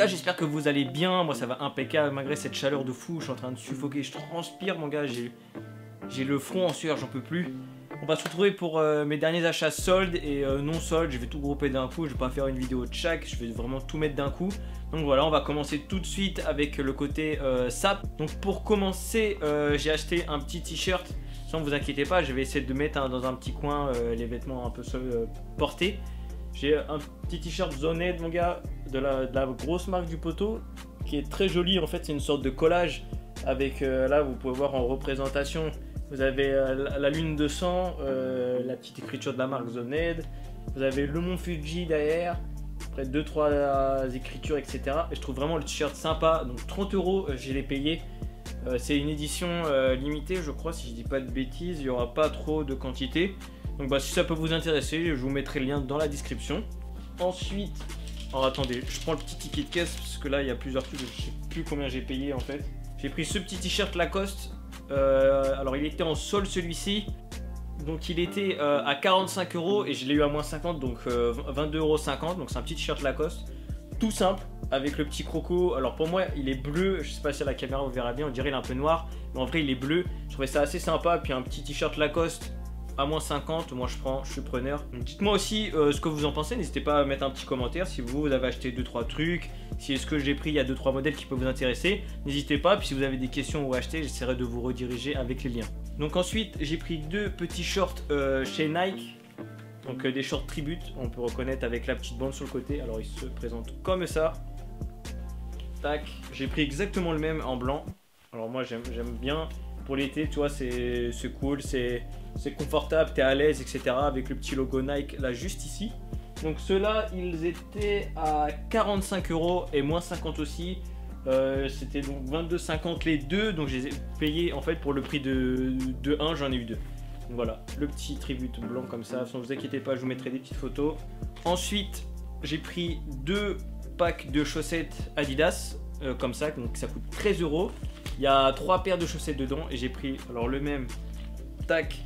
gars, j'espère que vous allez bien. Moi ça va impeccable malgré cette chaleur de fou. Je suis en train de suffoquer, je transpire mon gars. J'ai le front en sueur, j'en peux plus. On va se retrouver pour mes derniers achats soldes et non soldes. Je vais tout grouper d'un coup, je vais pas faire une vidéo de chaque, je vais vraiment tout mettre d'un coup. Donc voilà, on va commencer tout de suite avec le côté sap. Donc pour commencer, j'ai acheté un petit t-shirt. Sans vous inquiétez pas, je vais essayer de mettre dans un petit coin les vêtements un peu portés. J'ai un petit t-shirt Zoned, mon gars, de la grosse marque du poteau, qui est très joli. En fait, c'est une sorte de collage avec, là, vous pouvez voir en représentation, vous avez la lune de sang, la petite écriture de la marque Zoned, vous avez le mont Fuji derrière, après 2-3 écritures, etc. Et je trouve vraiment le t-shirt sympa, donc 30 €, je l'ai payé. C'est une édition limitée, je crois, si je dis pas de bêtises, il n'y aura pas trop de quantité. Donc bah, si ça peut vous intéresser, je vous mettrai le lien dans la description. Ensuite, alors attendez, je prends le petit ticket de caisse parce que là il y a plusieurs trucs, je sais plus combien j'ai payé en fait. J'ai pris ce petit t-shirt Lacoste, alors il était en sol celui-ci, donc il était à 45 € et je l'ai eu à moins 50, donc 22,50 €, donc c'est un petit t-shirt Lacoste, tout simple, avec le petit croco. Alors pour moi il est bleu, je sais pas si à la caméra vous verra bien, on dirait il est un peu noir, mais en vrai il est bleu, je trouvais ça assez sympa, puis un petit t-shirt Lacoste à moins 50, moi je prends, je suis preneur. Dites-moi aussi ce que vous en pensez, n'hésitez pas à mettre un petit commentaire si vous avez acheté 2-3 trucs, si ce que j'ai pris il y a 2-3 modèles qui peuvent vous intéresser, n'hésitez pas, puis si vous avez des questions ou acheter, j'essaierai de vous rediriger avec les liens. Donc ensuite j'ai pris deux petits shorts chez Nike, donc des shorts tributes, on peut reconnaître avec la petite bande sur le côté, alors ils se présentent comme ça, tac, j'ai pris exactement le même en blanc, alors moi j'aime bien. Pour l'été, tu vois, c'est cool, c'est confortable, t'es à l'aise, etc. Avec le petit logo Nike là juste ici. Donc ceux-là, ils étaient à 45 € et moins 50 aussi. C'était donc 22,50 € les deux. Donc je les ai payés en fait pour le prix de 1, j'en ai eu deux. Donc voilà, le petit tribute blanc comme ça. Sans vous inquiétez pas, je vous mettrai des petites photos. Ensuite, j'ai pris deux packs de chaussettes Adidas comme ça, donc ça coûte 13 €. Il y a 3 paires de chaussettes dedans et j'ai pris alors le même tac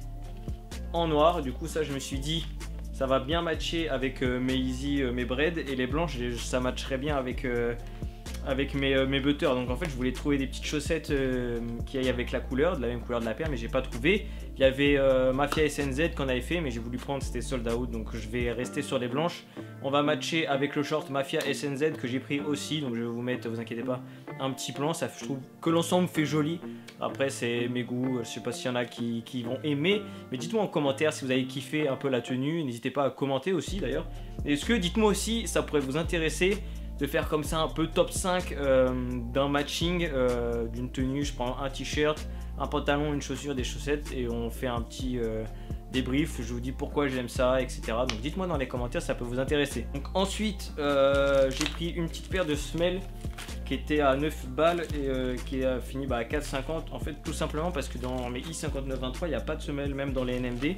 en noir. Du coup ça je me suis dit ça va bien matcher avec mes Easy, mes Bread, et les blanches ça matcherait bien avec, mes Butter. Donc en fait je voulais trouver des petites chaussettes qui aillent avec la couleur, de la même couleur de la paire, mais j'ai pas trouvé. Il y avait Mafia SNZ qu'on avait fait mais j'ai voulu prendre, c'était sold out, donc je vais rester sur les blanches. On va matcher avec le short Mafia SNZ que j'ai pris aussi, donc je vais vous mettre, vous inquiétez pas, un petit plan. Ça, je trouve que l'ensemble fait joli. Après, c'est mes goûts, je sais pas s'il y en a qui vont aimer, mais dites-moi en commentaire si vous avez kiffé un peu la tenue. N'hésitez pas à commenter aussi d'ailleurs. Est-ce que, dites-moi aussi, ça pourrait vous intéresser de faire comme ça un peu top 5 d'un matching, d'une tenue. Je prends un t-shirt, un pantalon, une chaussure, des chaussettes et on fait un petit... débrief, je vous dis pourquoi j'aime ça, etc. Donc dites-moi dans les commentaires, ça peut vous intéresser. Donc ensuite, j'ai pris une petite paire de semelles qui était à 9 balles et qui a fini à 4,50 €. En fait, tout simplement parce que dans mes I5923, il n'y a pas de semelles, même dans les NMD.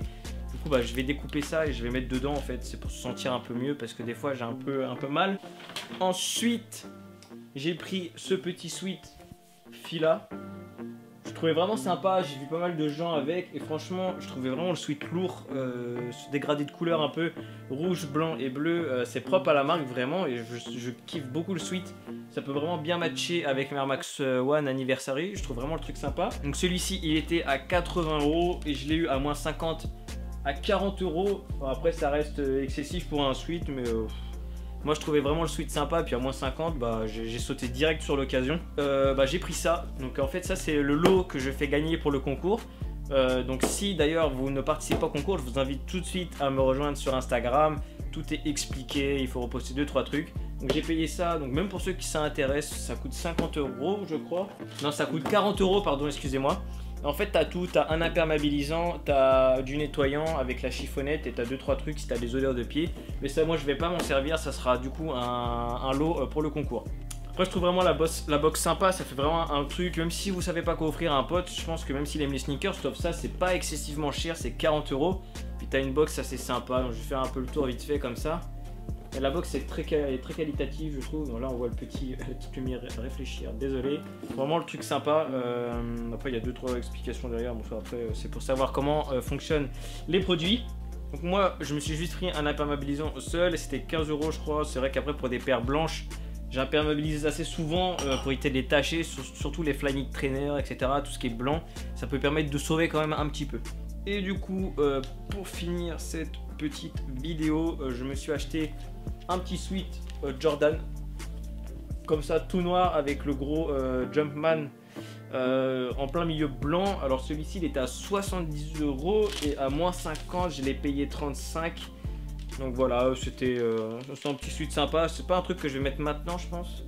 Du coup, je vais découper ça et je vais mettre dedans. En fait, c'est pour se sentir un peu mieux parce que des fois, j'ai un peu mal. Ensuite, j'ai pris ce petit sweat Fila. Je trouvais vraiment sympa, j'ai vu pas mal de gens avec et franchement je trouvais vraiment le sweat lourd, ce dégradé de couleurs un peu rouge, blanc et bleu, c'est propre à la marque vraiment et je kiffe beaucoup le sweat. Ça peut vraiment bien matcher avec Air Max One Anniversary, je trouve vraiment le truc sympa. Donc celui-ci il était à 80 € et je l'ai eu à moins 50, à 40 €. Enfin, après ça reste excessif pour un sweat mais... moi je trouvais vraiment le sweat sympa, puis à moins 50, j'ai sauté direct sur l'occasion. J'ai pris ça, donc en fait ça c'est le lot que je fais gagner pour le concours. Donc si d'ailleurs vous ne participez pas au concours, je vous invite tout de suite à me rejoindre sur Instagram. Tout est expliqué, il faut reposter 2-3 trucs. Donc j'ai payé ça, donc même pour ceux qui s'intéressent, ça coûte 50 € je crois. Non, ça coûte 40 €, pardon, excusez-moi. En fait t'as tout, t'as un imperméabilisant, t'as du nettoyant avec la chiffonnette et t'as 2-3 trucs si t'as des odeurs de pied. Mais ça moi je vais pas m'en servir, ça sera du coup un lot pour le concours. Après je trouve vraiment la box sympa, ça fait vraiment un truc, même si vous savez pas quoi offrir à un pote, je pense que même s'il aime les sneakers, sauf ça c'est pas excessivement cher, c'est 40 €. Puis t'as une box assez sympa, donc je vais faire un peu le tour vite fait comme ça. Et la box est très qualitative je trouve. Donc là on voit le petite lumière réfléchir, désolé. Vraiment le truc sympa. Après il y a 2-3 explications derrière. Bon, enfin, après c'est pour savoir comment fonctionnent les produits. Donc moi je me suis juste pris un imperméabilisant seul. C'était 15 € je crois. C'est vrai qu'après pour des paires blanches J'imperméabilise assez souvent pour éviter de les tacher, surtout les Flyknit traîneurs, etc. Tout ce qui est blanc, ça peut permettre de sauver quand même un petit peu. Et du coup, pour finir cette petite vidéo, je me suis acheté un petit sweat Jordan, comme ça tout noir avec le gros Jumpman en plein milieu blanc. Alors celui-ci, il était à 70 € et à moins 50, je l'ai payé 35. Donc voilà, c'était un petit sweat sympa. C'est pas un truc que je vais mettre maintenant, je pense,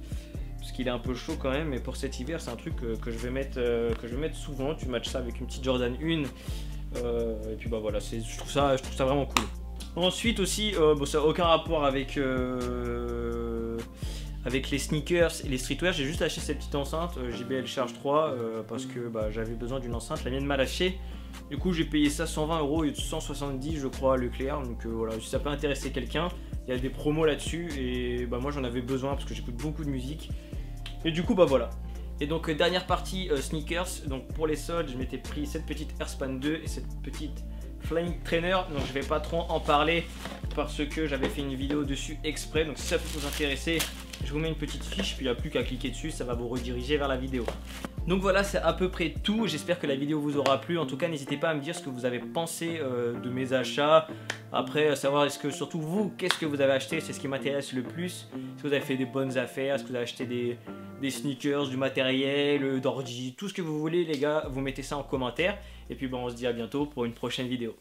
parce qu'il est un peu chaud quand même. Mais pour cet hiver, c'est un truc que je vais mettre souvent. Tu matches ça avec une petite Jordan 1. Et puis bah voilà, je trouve ça vraiment cool. Ensuite aussi, bon, ça n'a aucun rapport avec avec les sneakers et les streetwear. J'ai juste acheté cette petite enceinte JBL Charge 3 parce que bah, j'avais besoin d'une enceinte. La mienne m'a lâché. Du coup, j'ai payé ça 120 € et 170, je crois, à Leclerc. Donc voilà, si ça peut intéresser quelqu'un, il y a des promos là-dessus. Et bah, moi, j'en avais besoin parce que j'écoute beaucoup de musique. Et du coup, bah voilà. Et donc, dernière partie sneakers. Donc, pour les soldes, je m'étais pris cette petite Airspan 2 et cette petite Flying Trainer. Donc, je vais pas trop en parler parce que j'avais fait une vidéo dessus exprès. Donc, si ça peut vous intéresser, je vous mets une petite fiche. Puis, il n'y a plus qu'à cliquer dessus, ça va vous rediriger vers la vidéo. Donc voilà, c'est à peu près tout. J'espère que la vidéo vous aura plu. En tout cas, n'hésitez pas à me dire ce que vous avez pensé de mes achats. Après, savoir est-ce que surtout vous, qu'est-ce que vous avez acheté, c'est ce qui m'intéresse le plus. Est-ce que vous avez fait des bonnes affaires, est-ce que vous avez acheté des sneakers, du matériel, d'ordi, tout ce que vous voulez les gars, vous mettez ça en commentaire. Et puis bon, on se dit à bientôt pour une prochaine vidéo.